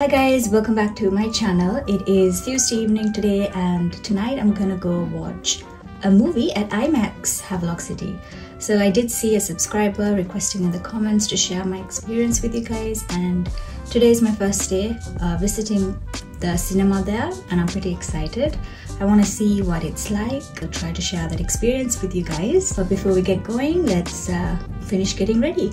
Hi guys, welcome back to my channel. It is Tuesday evening today and tonight I'm gonna go watch a movie at IMAX Havelock City. So I did see a subscriber requesting in the comments to share my experience with you guys, and today is my first day visiting the cinema there and I'm pretty excited. I want to see what it's like. I'll try to share that experience with you guys. But before we get going, let's finish getting ready.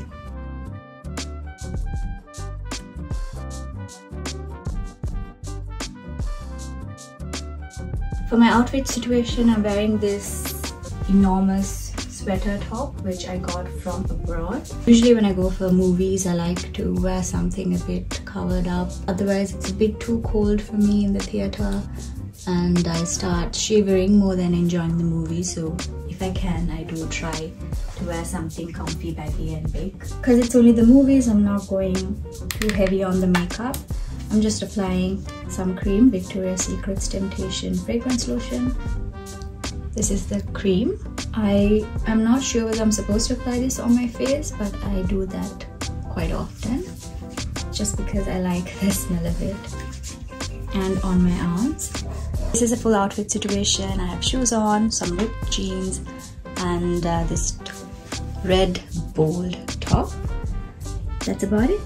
For my outfit situation, I'm wearing this enormous sweater top which I got from abroad. Usually when I go for movies, I like to wear something a bit covered up. Otherwise, it's a bit too cold for me in the theater and I start shivering more than enjoying the movie. So if I can, I do try to wear something comfy, baggy and big. Because it's only the movies, I'm not going too heavy on the makeup. I'm just applying some cream, Victoria's Secret's Temptation Fragrance Lotion. This is the cream. I am not sure whether I'm supposed to apply this on my face, but I do that quite often just because I like the smell of it. And on my arms. This is a full outfit situation. I have shoes on, some ripped jeans and this red bold top. That's about it.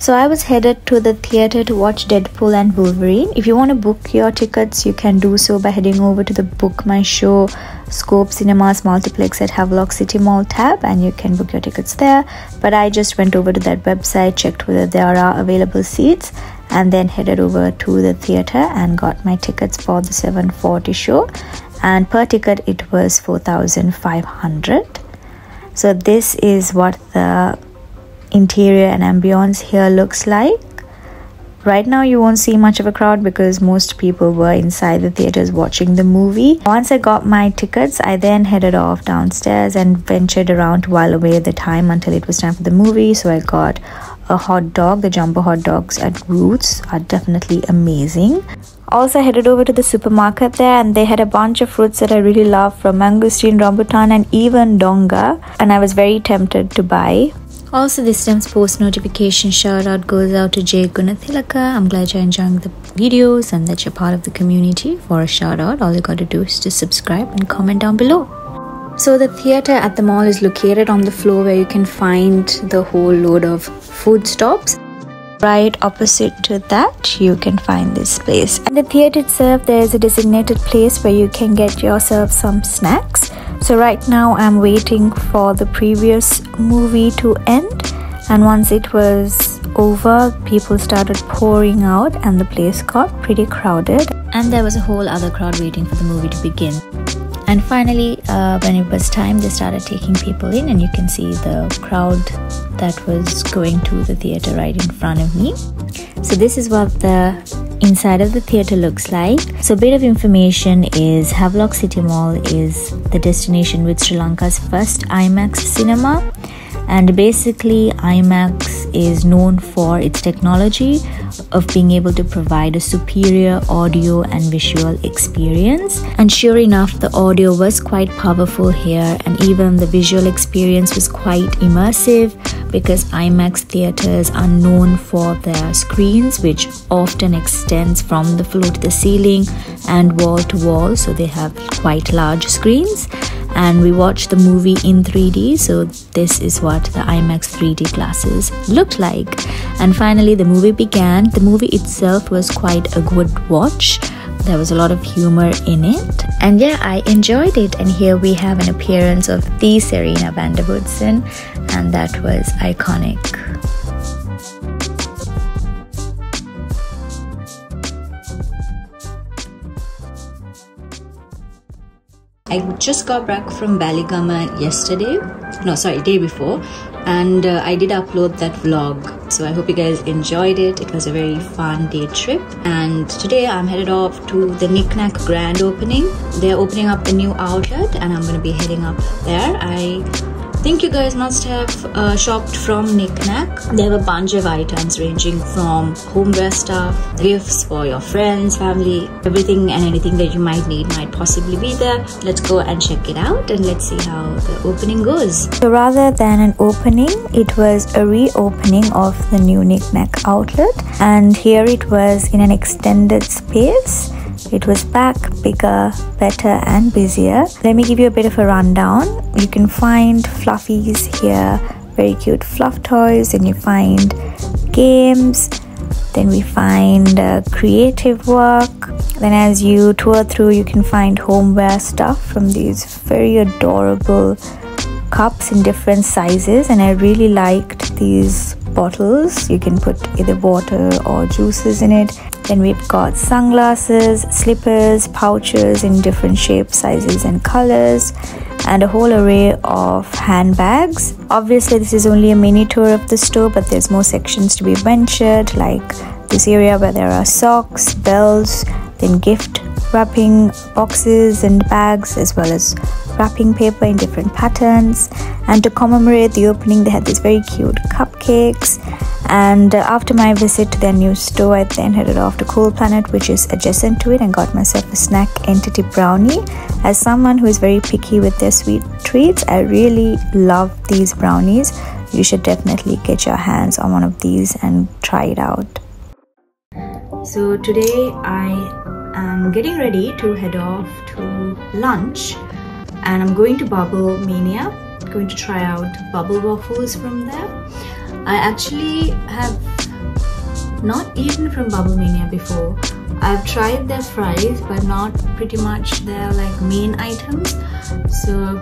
So I was headed to the theatre to watch Deadpool and Wolverine. If you want to book your tickets, you can do so by heading over to the Book My Show Scope Cinemas Multiplex at Havelock City Mall tab and you can book your tickets there. But I just went over to that website, checked whether there are available seats and then headed over to the theatre and got my tickets for the 7:40 show. And per ticket it was 4,500. So this is what the interior and ambience here looks like. Right now you won't see much of a crowd because most people were inside the theaters watching the movie. Once I got my tickets, I then headed off downstairs and ventured around to while away the time until it was time for the movie. So I got a hot dog. The jumbo hot dogs at Roots are definitely amazing. Also I headed over to the supermarket there and they had a bunch of fruits that I really love, from mangosteen, rambutan and even donga, and I was very tempted to buy. Also, this time's post notification shout out goes out to Jay Gunathilaka. I'm glad you're enjoying the videos and that you're part of the community. For a shout out, all you got to do is to subscribe and comment down below. So the theatre at the mall is located on the floor where you can find the whole load of food stops. Right opposite to that, you can find this place. In the theatre itself, there is a designated place where you can get yourself some snacks. So right now I'm waiting for the previous movie to end, and once it was over, people started pouring out and the place got pretty crowded, and there was a whole other crowd waiting for the movie to begin. And finally when it was time, they started taking people in, and you can see the crowd that was going to the theater right in front of me. So this is what the inside of the theater looks like. So a bit of information is Havelock City Mall is the destination with Sri Lanka's first IMAX cinema, and basically IMAX is known for its technology of being able to provide a superior audio and visual experience. And sure enough, the audio was quite powerful here, and even the visual experience was quite immersive, because IMAX theaters are known for their screens, which often extends from the floor to the ceiling and wall to wall, so they have quite large screens. And we watched the movie in 3D, so this is what the IMAX 3D glasses looked like. And finally the movie began. The movie itself was quite a good watch. There was a lot of humor in it, and yeah, I enjoyed it. And here we have an appearance of the Serena van der Woodsen, and that was iconic. I just got back from Baligama day before, and I did upload that vlog, so I hope you guys enjoyed it. It was a very fun day trip, and today I'm headed off to the Nick Nack grand opening. They're opening up the new outlet and I'm going to be heading up there. I think you guys must have shopped from Nick Nack. They have a bunch of items ranging from homeware stuff, gifts for your friends, family, everything and anything that you might need might possibly be there. Let's go and check it out and let's see how the opening goes. So rather than an opening, it was a reopening of the new Nick Nack outlet, and here it was in an extended space. It was back, bigger, better and busier. Let me give you a bit of a rundown. You can find fluffies here, very cute fluff toys, and you find games. Then we find creative work. Then as you tour through, you can find homeware stuff from these very adorable cups in different sizes, and I really liked these bottles. You can put either water or juices in it. Then we've got sunglasses, slippers, pouches in different shapes, sizes and colors, and a whole array of handbags. Obviously this is only a mini tour of the store, but there's more sections to be ventured, like this area where there are socks, bells, then gift wrapping boxes and bags, as well as wrapping paper in different patterns. And to commemorate the opening, they had these very cute cupcakes. And after my visit to their new store, I then headed off to Cool Planet, which is adjacent to it, and got myself a snack entity brownie. As someone who is very picky with their sweet treats, I really love these brownies. You should definitely get your hands on one of these and try it out. So today I am getting ready to head off to lunch, and I'm going to Bubble Mania. I'm going to try out bubble waffles from there. I actually have not eaten from Bubble Mania before. I've tried their fries, but not pretty much their like main items. So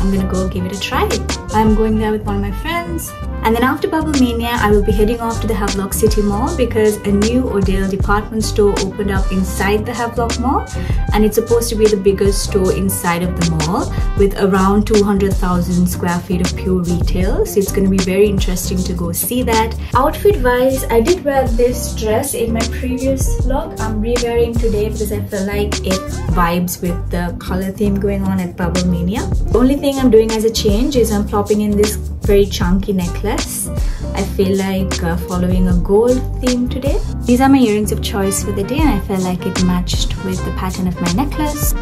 I'm gonna go give it a try. I'm going there with one of my friends. And then after Bubble Mania, I will be heading off to the Havelock City Mall, because a new Odel department store opened up inside the Havelock Mall, and it's supposed to be the biggest store inside of the mall, with around 200,000 square feet of pure retail. So it's going to be very interesting to go see that. Outfit wise, I did wear this dress in my previous vlog. I'm re-wearing today because I feel like it vibes with the color theme going on at Bubble Mania. The only thing I'm doing as a change is I'm plopping in this very chunky necklace. I feel like following a gold theme today. These are my earrings of choice for the day, and I felt like it matched with the pattern of my necklace.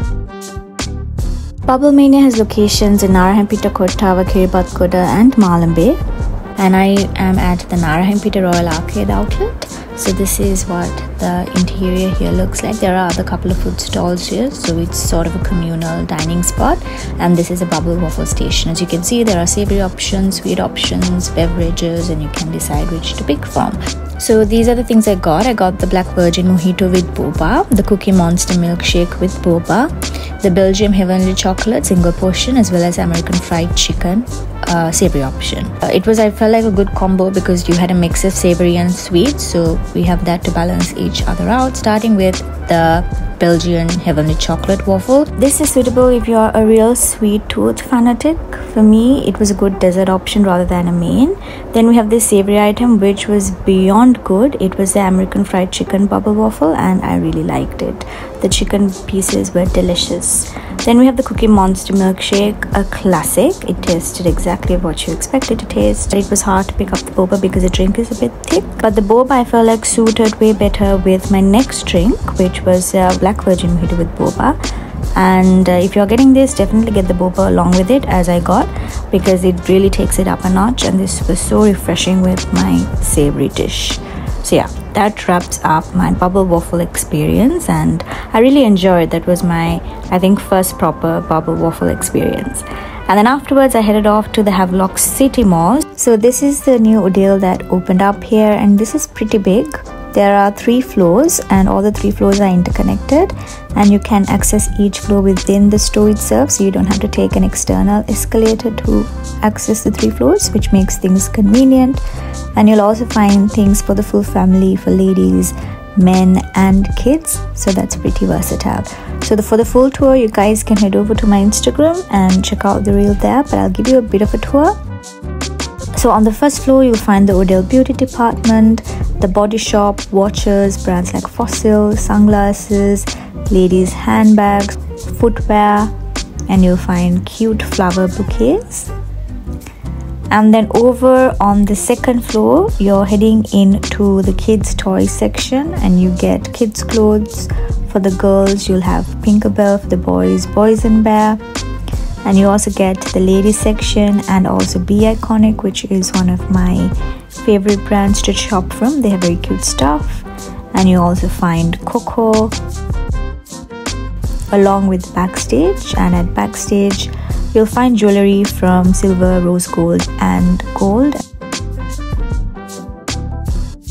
Bubble Mania has locations in Narahampita, Kotawa, Keribad, Kota and Malam Bay, and I am at the Narahampita Royal Arcade outlet. So this is what the interior here looks like. There are other couple of food stalls here, so it's sort of a communal dining spot. And this is a bubble waffle station. As you can see, there are savory options, sweet options, beverages, and you can decide which to pick from. So these are the things I got. I got the Black Virgin Mojito with Boba, the Cookie Monster Milkshake with Boba, the Belgium Heavenly Chocolate single portion, as well as American Fried Chicken savory option. I felt like a good combo because you had a mix of savory and sweet, so we have that to balance each other out, starting with the Belgian Heavenly Chocolate waffle. This is suitable if you are a real sweet tooth fanatic. For me, it was a good dessert option rather than a main. Then we have this savory item, which was beyond good. It was the American Fried Chicken bubble waffle, and I really liked it. The chicken pieces were delicious. Then we have the Cookie Monster Milkshake, a classic. It tasted exactly what you expected to taste. But it was hard to pick up the boba because the drink is a bit thick. But the boba I felt like suited way better with my next drink, which was Black Virgin Mojito with boba, and if you're getting this, definitely get the boba along with it, as I got, because it really takes it up a notch, and this was so refreshing with my savory dish. So yeah, that wraps up my bubble waffle experience, and I really enjoyed. That was my, I think, first proper bubble waffle experience. And then afterwards I headed off to the Havelock City Mall. So this is the new Odel that opened up here, and this is pretty big. There are 3 floors, and all the 3 floors are interconnected, and you can access each floor within the store itself, so you don't have to take an external escalator to access the 3 floors, which makes things convenient. And you'll also find things for the full family, for ladies, men and kids, so that's pretty versatile. So for the full tour, you guys can head over to my Instagram and check out the reel there, but I'll give you a bit of a tour. So on the first floor, you'll find the Odel Beauty Department, the Body Shop, watches, brands like Fossil, sunglasses, ladies' handbags, footwear, and you'll find cute flower bouquets. and then over on the second floor you're heading into the kids toy section and you get kids clothes. For the girls you'll have Pinkerbell, for the boys, Boys and Bear, and you also get the ladies section and also Be Iconic, which is one of my favorite brands to shop from. They have very cute stuff, and you also find Coco along with Backstage, and at Backstage you'll find jewelry from silver, rose gold and gold.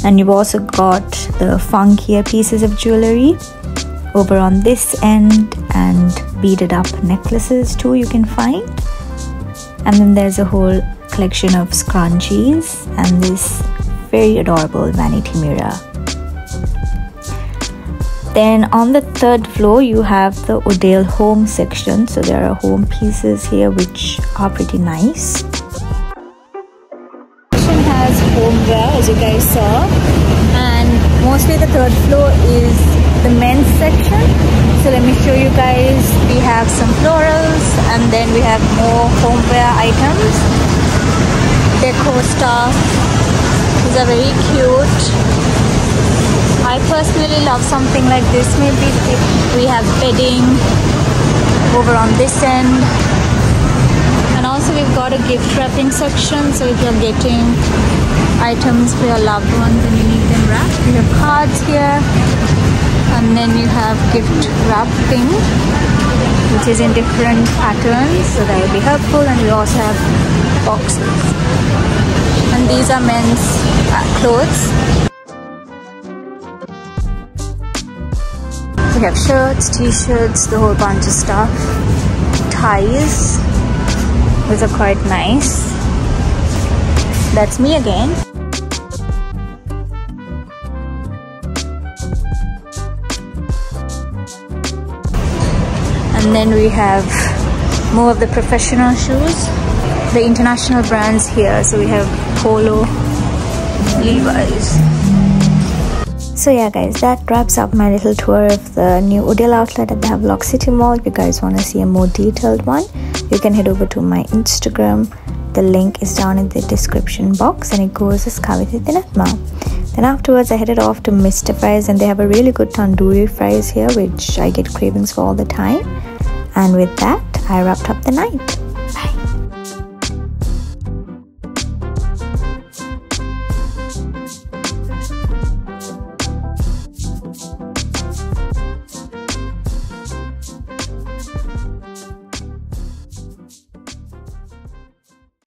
And you've also got the funkier pieces of jewelry over on this end, and beaded up necklaces too you can find. And then there's a whole collection of scrunchies and this very adorable vanity mirror. Then on the third floor you have the Odel home section, so there are home pieces here which are pretty nice. This section has homeware, as you guys saw, and mostly the third floor is the men's section. So let me show you guys, we have some florals and then we have more homeware items, deco stuff. These are very cute. I personally love something like this. Maybe we have bedding over on this end, and also we've got a gift wrapping section, so if you're getting items for your loved ones and you need them wrapped, we have cards here, and then you have gift wrapping which is in different patterns, so that will be helpful. And we also have boxes, and these are men's clothes. We have shirts, t-shirts, the whole bunch of stuff, ties, those are quite nice. That's me again. And then we have more of the professional shoes, the international brands here, so we have Polo, Levi's. So yeah guys, that wraps up my little tour of the new Odel outlet at the Havelock City Mall. If you guys want to see a more detailed one, you can head over to my Instagram. The link is down in the description box, and it goes as Kavithi Dinethma. Then afterwards I headed off to Mr Fries, and they have a really good tandoori fries here which I get cravings for all the time. And with that I wrapped up the night.